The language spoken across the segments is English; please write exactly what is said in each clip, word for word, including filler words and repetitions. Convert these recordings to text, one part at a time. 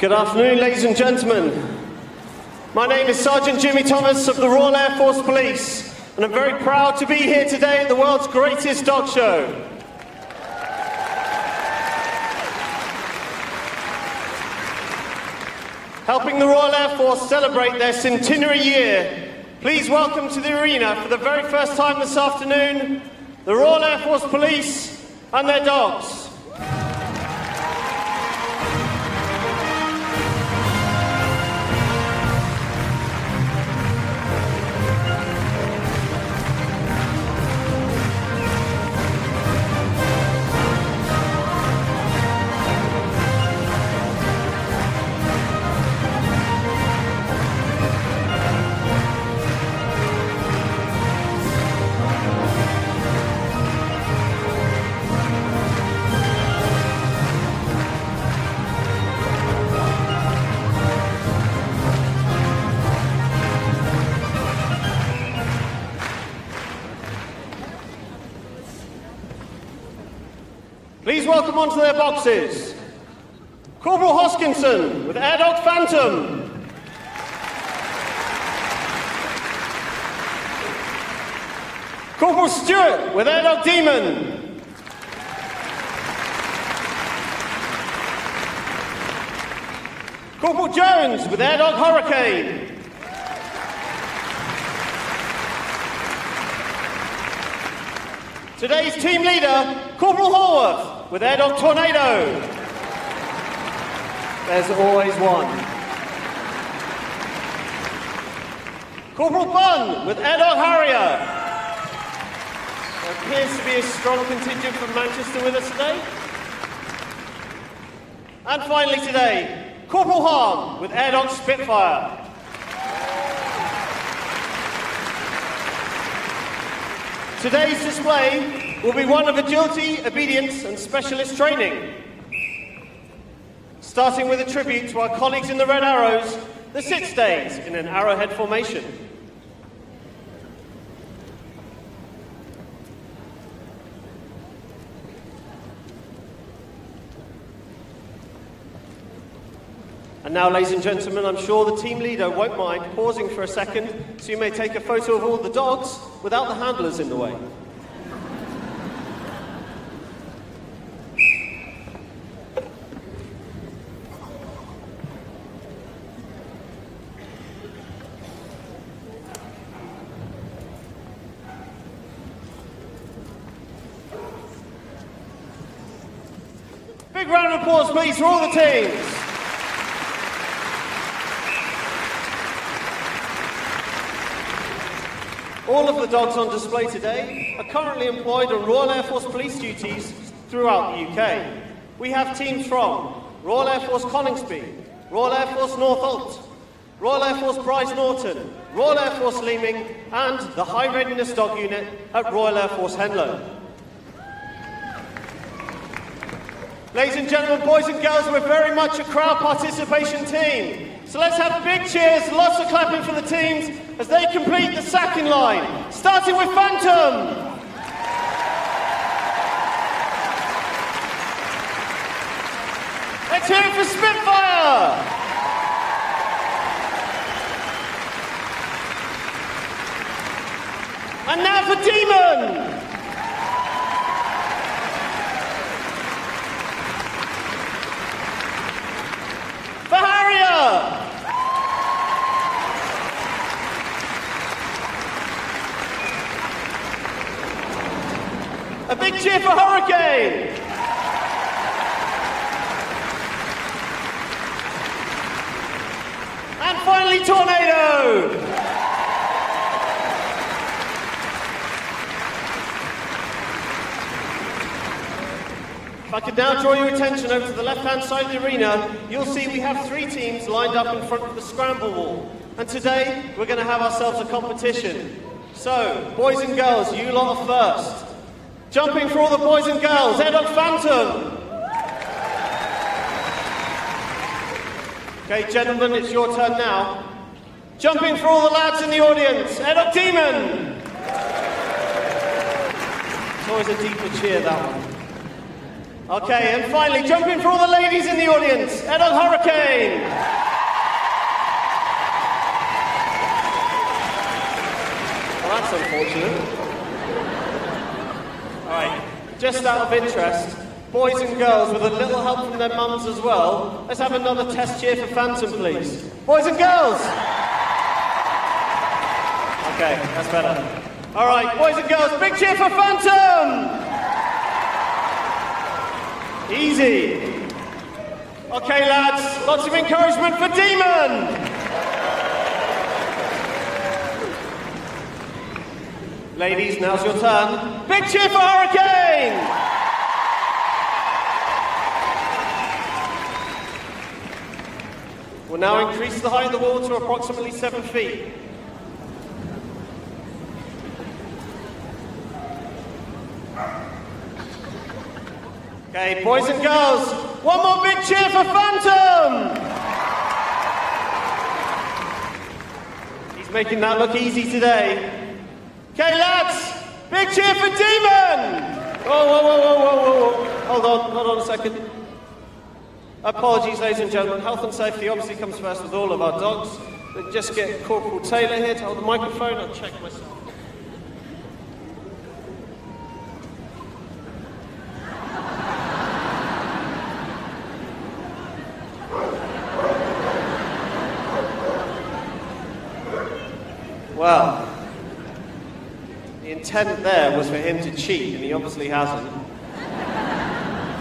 Good afternoon, ladies and gentlemen. My name is Sergeant Jimmy Thomas of the Royal Air Force Police, and I'm very proud to be here today at the world's greatest dog show. Helping the Royal Air Force celebrate their centenary year, please welcome to the arena for the very first time this afternoon, the Royal Air Force Police and their dogs. Please welcome onto their boxes, Corporal Hoskinson with Air Dog Phantom, Corporal Stewart with Air Dog Demon, Corporal Jones with Air Dog Hurricane, today's team leader, Corporal Hallworth, with Air Dog Tornado. There's always one. Corporal Bunn with Air Dog Harrier. There appears to be a strong contingent from Manchester with us today. And finally today, Corporal Harm with Air Dog Spitfire. Today's display will be one of agility, obedience and specialist training. Starting with a tribute to our colleagues in the Red Arrows, the sit stays in an arrowhead formation. And now, ladies and gentlemen, I'm sure the team leader won't mind pausing for a second so you may take a photo of all the dogs without the handlers in the way. Big round of applause, please, for all the teams. All of the dogs on display today are currently employed on Royal Air Force Police duties throughout the U K. We have teams from Royal Air Force Coningsby, Royal Air Force Northolt, Royal Air Force Bryce Norton, Royal Air Force Leeming, and the High Readiness Dog Unit at Royal Air Force Henlow. Ladies and gentlemen, boys and girls, we're very much a crowd participation team. So let's have big cheers, lots of clapping for the teams as they complete the sacking line, starting with Phantom. Let's hear it for Spitfire. And now for Demon. A big cheer for Hurricane! And finally, Tornado! If I could now draw your attention over to the left-hand side of the arena, you'll see we have three teams lined up in front of the scramble wall. And today, we're going to have ourselves a competition. So, boys and girls, you lot are first. Jumping for all the boys and girls, Air Dog Phantom. Okay, gentlemen, it's your turn now. Jumping for all the lads in the audience, Air Dog Demon. It's always a deeper cheer, that one. Okay, and finally, jump in for all the ladies in the audience, and on Hurricane! Well, that's unfortunate. Alright, just out of interest, boys and girls, with a little help from their mums as well, let's have another test cheer for Phantom, please. Boys and girls! Okay, that's better. All right, boys and girls, big cheer for Phantom! Easy. Okay, lads, lots of encouragement for Demon! Ladies, now's your turn. Big cheer for Hurricane! We'll now increase the height of the wall to approximately seven feet. Okay, boys and girls, one more big cheer for Phantom! He's making that look easy today. Okay, lads, big cheer for Demon! Whoa, whoa, whoa, whoa, whoa, whoa. Hold on, hold on a second. Apologies, ladies and gentlemen. Health and safety obviously comes first with all of our dogs. Let's just get Corporal Taylor here to hold the microphone. I'll check myself. Well, the intent there was for him to cheat, and he obviously hasn't.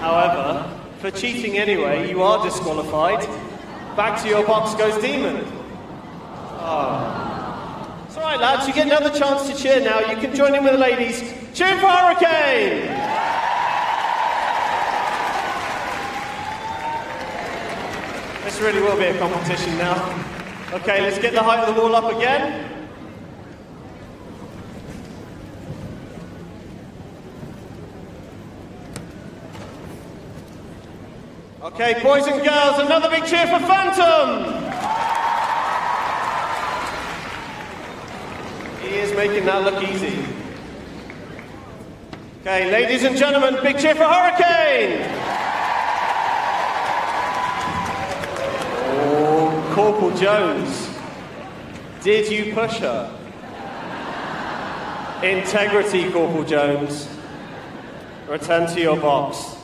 However, for cheating anyway, you are disqualified. Back to your box goes Demon. Oh. It's all right, lads. You get another chance to cheer now. You can join in with the ladies. Cheer for Hurricane! This really will be a competition now. Okay, let's get the height of the wall up again. Okay, boys and girls, another big cheer for Phantom! He is making that look easy. Okay, ladies and gentlemen, big cheer for Hurricane! Oh, Corporal Jones, did you push her? Integrity, Corporal Jones. Return to your box.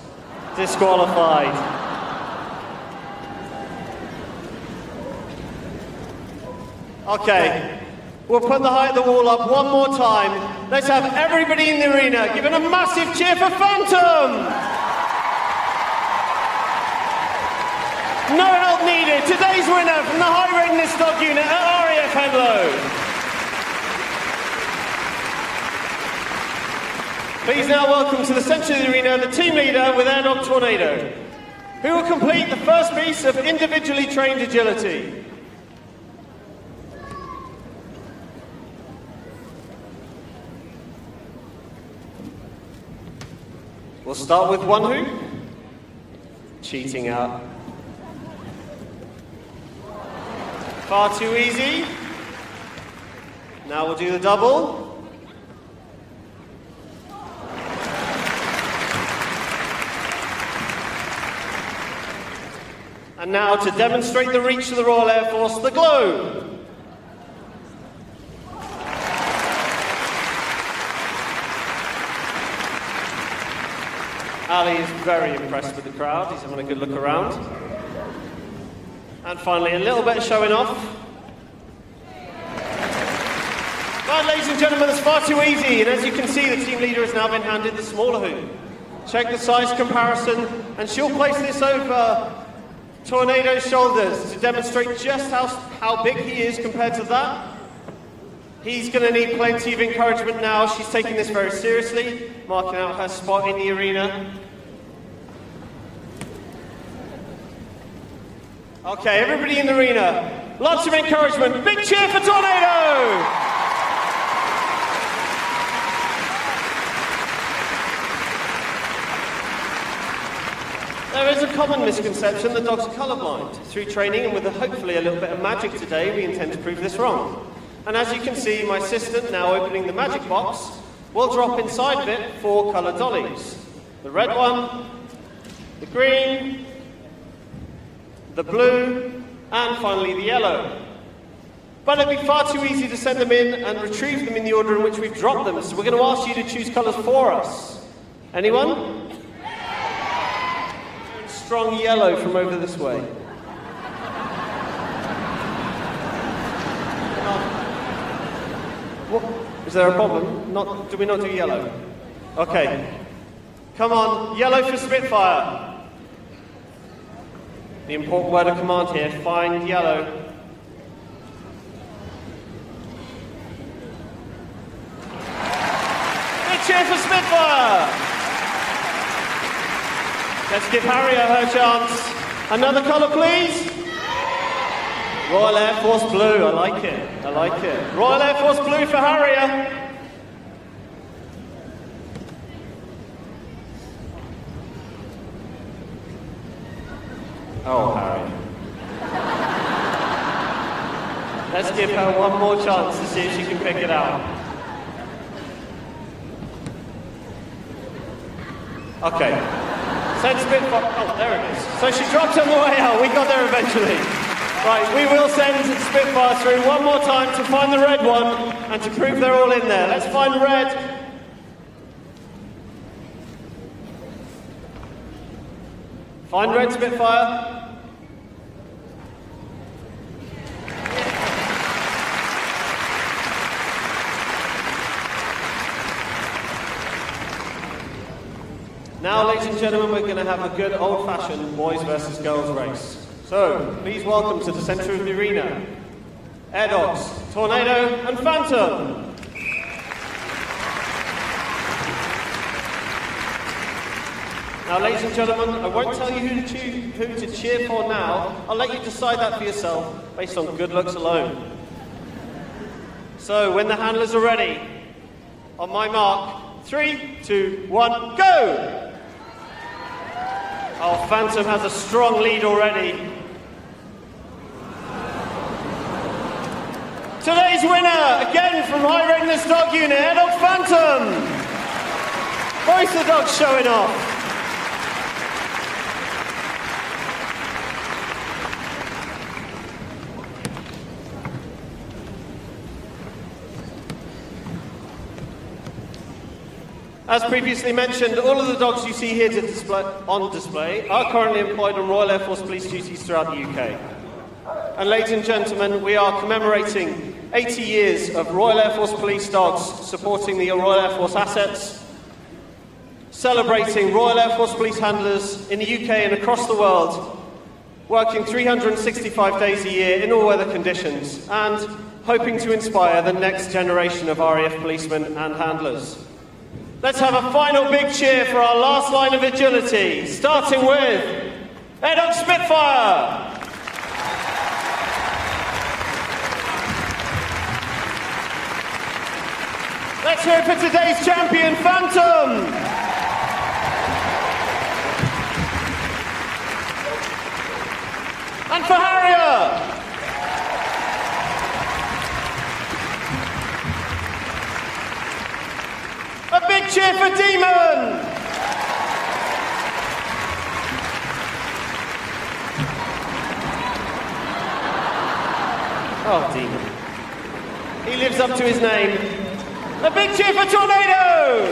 Disqualified. Okay, we'll put the height of the wall up one more time. Let's have everybody in the arena giving a massive cheer for Phantom! No help needed. Today's winner from the High Readiness Dog Unit at R A F Henlow. Please now welcome to the centre of the arena the team leader with Air Dog Tornado, who will complete the first piece of individually trained agility. We'll start with one who? Cheating out. Far too easy. Now we'll do the double. And now to demonstrate the reach of the Royal Air Force, the globe. Ali is very impressed with the crowd. He's having a good look around. And finally, a little bit of showing off. Right, ladies and gentlemen, it's far too easy. And as you can see, the team leader has now been handed the smaller hoop. Check the size comparison, and she'll place this over Tornado's shoulders to demonstrate just how, how big he is compared to that. He's going to need plenty of encouragement now. She's taking this very seriously, marking out her spot in the arena. Okay, everybody in the arena, lots of encouragement. Big cheer for Tornado! There is a common misconception the dog's colorblind. Through training and with a, hopefully a little bit of magic today, we intend to prove this wrong. And as you can see, my assistant, now opening the magic box, will drop inside of it four colour dollies. The red one, the green, the blue, and finally the yellow. But it'd be far too easy to send them in and retrieve them in the order in which we've dropped them, so we're going to ask you to choose colours for us. Anyone? Strong yellow from over this way. What? Is there a problem? Not, do we not do yellow? Okay. Come on, yellow for Spitfire. The important word of command here, find yellow. Cheer for Spitfire! Let's give Harrier her chance. Another colour, please. Royal Air Force Blue. I like it. I like it. Royal Air Force Blue for Harrier. Oh, Harrier. Let's give her one more chance to see if she can pick it out. Okay, so Spitfire, oh there it is. So she dropped on the way out, we got there eventually. Right, we will send Spitfire through one more time to find the red one and to prove they're all in there. Let's find red. Find red, Spitfire. Now, ladies and gentlemen, we're going to have a good old-fashioned boys versus girls race. So, please welcome to the centre of the arena, Air Dogs, Tornado and Phantom. Now, ladies and gentlemen, I won't tell you who to, choose, who to cheer for now. I'll let you decide that for yourself, based on good looks alone. So, when the handlers are ready, on my mark, three, two, one, go! Oh, Phantom has a strong lead already. Today's winner, again from High Readiness Dog Unit, Air Dog Phantom. Voice the dog showing off. As previously mentioned, all of the dogs you see here to display, on display are currently employed on Royal Air Force Police duties throughout the U K. And ladies and gentlemen, we are commemorating eighty years of Royal Air Force Police dogs supporting the Royal Air Force assets, celebrating Royal Air Force Police handlers in the U K and across the world, working three hundred sixty-five days a year in all weather conditions, and hoping to inspire the next generation of R A F policemen and handlers. Let's have a final big cheer for our last line of agility, starting with Air Dog Spitfire! Let's hear it for today's champion, Phantom! And for Harrier! A big cheer for Demon! Oh, Demon. He lives up to his name. A big cheer for Tornado!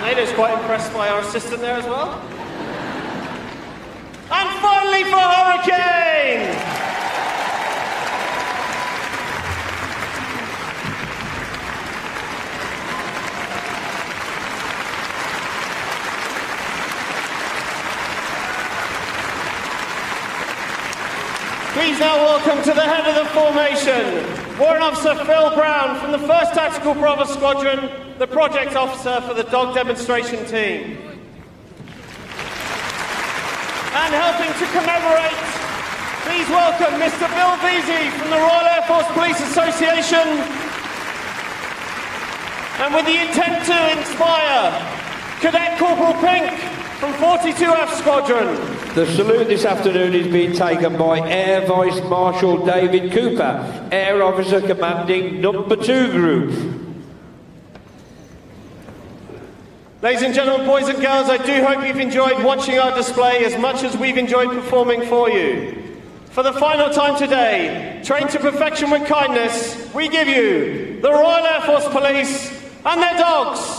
Tornado's quite impressed by our assistant there as well. And finally for Hurricane! Please now welcome to the head of the formation, Warrant Officer Phil Brown from the first Tactical Bravo Squadron, the Project Officer for the Dog Demonstration Team. And helping to commemorate, please welcome Mister Bill Veazey from the Royal Air Force Police Association. And with the intent to inspire, Cadet Corporal Pink from forty-two F Squadron. The salute this afternoon is being taken by Air Vice Marshal David Cooper, Air Officer Commanding Number two Group. Ladies and gentlemen, boys and girls, I do hope you've enjoyed watching our display as much as we've enjoyed performing for you. For the final time today, trained to perfection with kindness, we give you the Royal Air Force Police and their dogs.